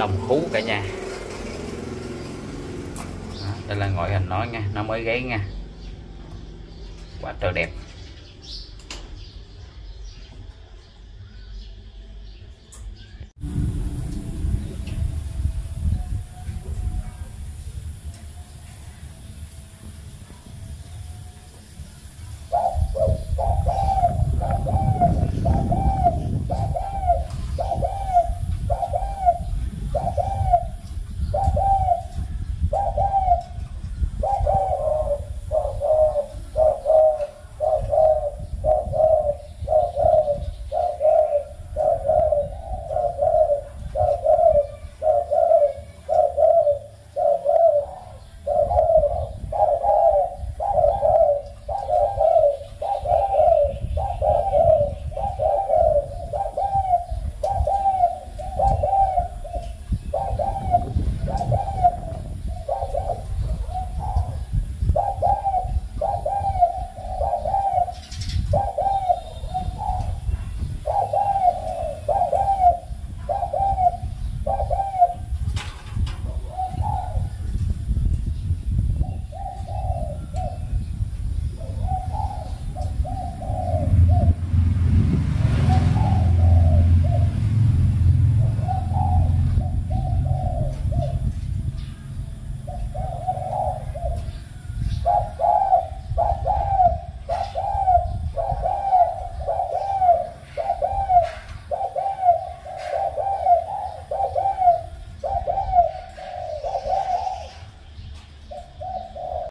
đồng khú cả nhà. Đó, đây là ngoại hình nó nha, nó mới gáy nha, quá trời đẹp.